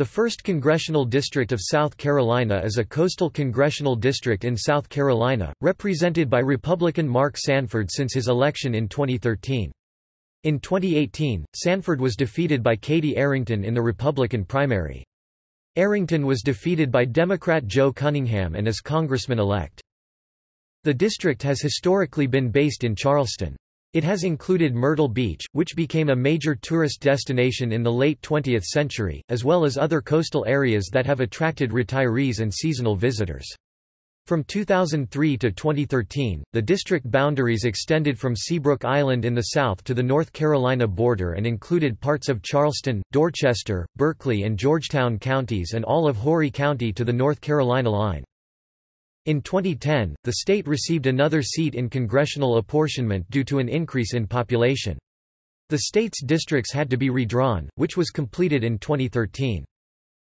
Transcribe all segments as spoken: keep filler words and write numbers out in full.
The first Congressional District of South Carolina is a coastal congressional district in South Carolina, represented by Republican Mark Sanford since his election in twenty thirteen. In twenty eighteen, Sanford was defeated by Katie Arrington in the Republican primary. Arrington was defeated by Democrat Joe Cunningham and is congressman-elect. The district has historically been based in Charleston. It has included Myrtle Beach, which became a major tourist destination in the late twentieth century, as well as other coastal areas that have attracted retirees and seasonal visitors. From two thousand three to twenty thirteen, the district boundaries extended from Seabrook Island in the south to the North Carolina border and included parts of Charleston, Dorchester, Berkeley and Georgetown counties and all of Horry County to the North Carolina line. In twenty ten, the state received another seat in congressional apportionment due to an increase in population. The state's districts had to be redrawn, which was completed in twenty thirteen.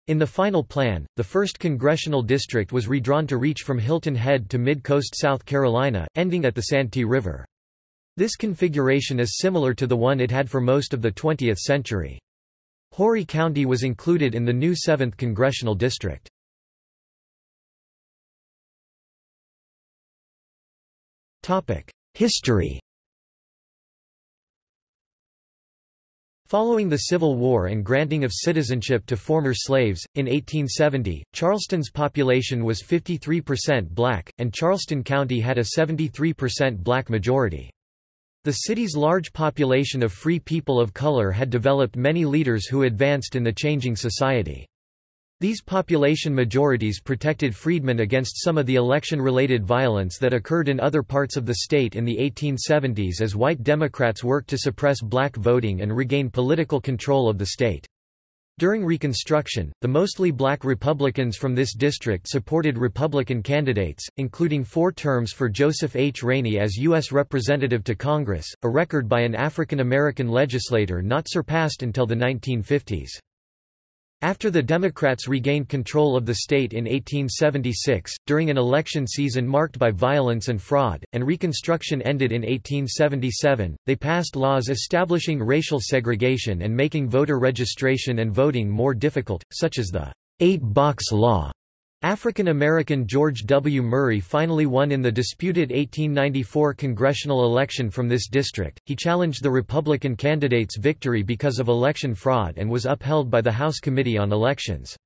In the final plan, the first congressional district was redrawn to reach from Hilton Head to mid-coast South Carolina, ending at the Santee River. This configuration is similar to the one it had for most of the twentieth century. Horry County was included in the new seventh congressional district. History. Following the Civil War and granting of citizenship to former slaves, in eighteen seventy, Charleston's population was fifty-three percent black, and Charleston County had a seventy-three percent black majority. The city's large population of free people of color had developed many leaders who advanced in the changing society. These population majorities protected freedmen against some of the election-related violence that occurred in other parts of the state in the eighteen seventies as white Democrats worked to suppress black voting and regain political control of the state. During Reconstruction, the mostly black Republicans from this district supported Republican candidates, including four terms for Joseph H. Rainey as U S Representative to Congress, a record by an African-American legislator not surpassed until the nineteen fifties. After the Democrats regained control of the state in eighteen seventy-six, during an election season marked by violence and fraud, and Reconstruction ended in eighteen seventy-seven, they passed laws establishing racial segregation and making voter registration and voting more difficult, such as the eight-box law. African American George W. Murray finally won in the disputed eighteen ninety-four congressional election from this district. He challenged the Republican candidate's victory because of election fraud and was upheld by the House Committee on Elections.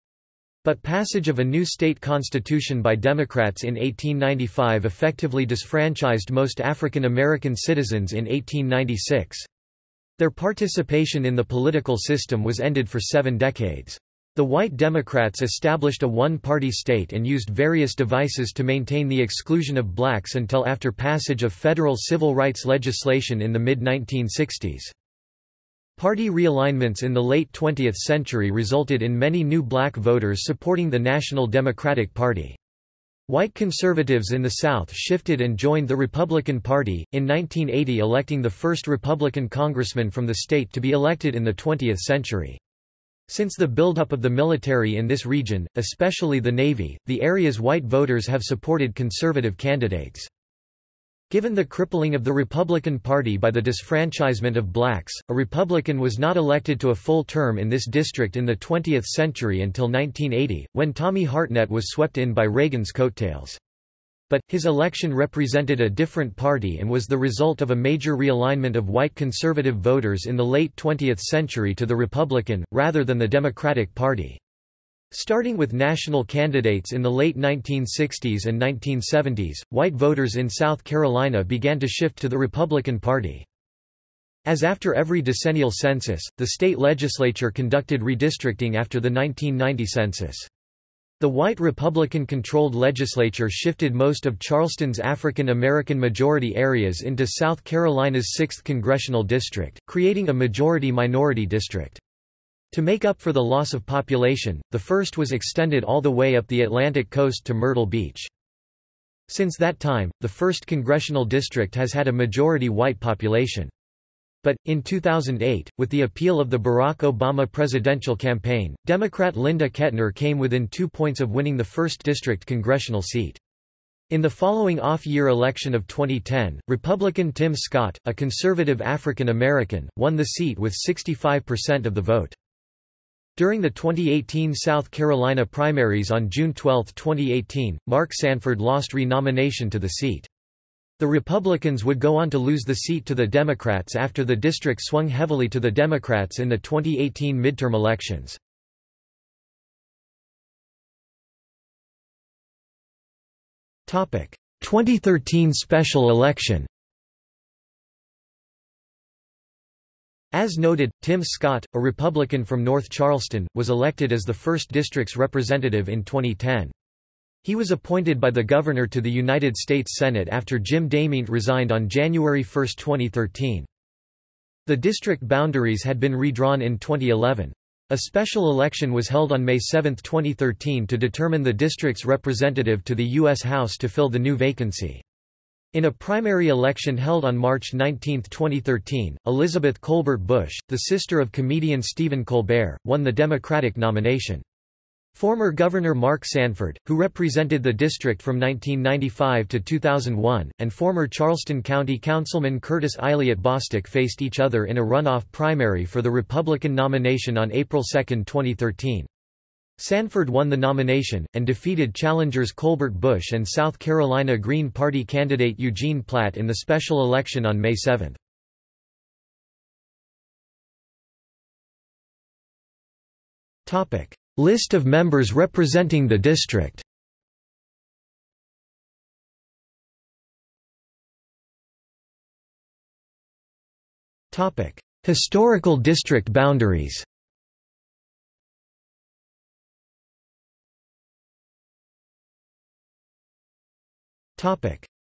But passage of a new state constitution by Democrats in eighteen ninety-five effectively disfranchised most African American citizens in eighteen ninety-six. Their participation in the political system was ended for seven decades. The white Democrats established a one-party state and used various devices to maintain the exclusion of blacks until after passage of federal civil rights legislation in the mid nineteen sixties. Party realignments in the late twentieth century resulted in many new black voters supporting the National Democratic Party. White conservatives in the South shifted and joined the Republican Party, in nineteen eighty electing the first Republican congressman from the state to be elected in the twentieth century. Since the buildup of the military in this region, especially the Navy, the area's white voters have supported conservative candidates. Given the crippling of the Republican Party by the disfranchisement of blacks, a Republican was not elected to a full term in this district in the twentieth century until nineteen eighty, when Tommy Hartnett was swept in by Reagan's coattails. But, his election represented a different party and was the result of a major realignment of white conservative voters in the late twentieth century to the Republican, rather than the Democratic Party. Starting with national candidates in the late nineteen sixties and nineteen seventies, white voters in South Carolina began to shift to the Republican Party. As after every decennial census, the state legislature conducted redistricting after the nineteen ninety census. The white Republican-controlled legislature shifted most of Charleston's African American majority areas into South Carolina's sixth Congressional District, creating a majority-minority district. To make up for the loss of population, the first was extended all the way up the Atlantic coast to Myrtle Beach. Since that time, the first Congressional District has had a majority white population. But, in two thousand eight, with the appeal of the Barack Obama presidential campaign, Democrat Linda Ketner came within two points of winning the first district congressional seat. In the following off-year election of twenty ten, Republican Tim Scott, a conservative African American, won the seat with sixty-five percent of the vote. During the twenty eighteen South Carolina primaries on June twelfth, twenty eighteen, Mark Sanford lost renomination to the seat. The Republicans would go on to lose the seat to the Democrats after the district swung heavily to the Democrats in the twenty eighteen midterm elections. twenty thirteen special election. As noted, Tim Scott, a Republican from North Charleston, was elected as the first district's representative in twenty ten. He was appointed by the governor to the United States Senate after Jim Demint resigned on January first, twenty thirteen. The district boundaries had been redrawn in twenty eleven. A special election was held on May seventh, twenty thirteen to determine the district's representative to the U S House to fill the new vacancy. In a primary election held on March nineteenth, twenty thirteen, Elizabeth Colbert Bush, the sister of comedian Stephen Colbert, won the Democratic nomination. Former Governor Mark Sanford, who represented the district from nineteen ninety-five to two thousand one, and former Charleston County Councilman Curtis Elliott Bostick faced each other in a runoff primary for the Republican nomination on April second, twenty thirteen. Sanford won the nomination, and defeated challengers Colbert Bush and South Carolina Green Party candidate Eugene Platt in the special election on May seventh. List of members representing the district. Historical district boundaries.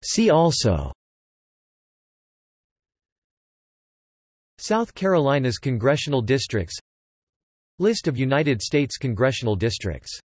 See also South Carolina's congressional districts, List of United States congressional districts.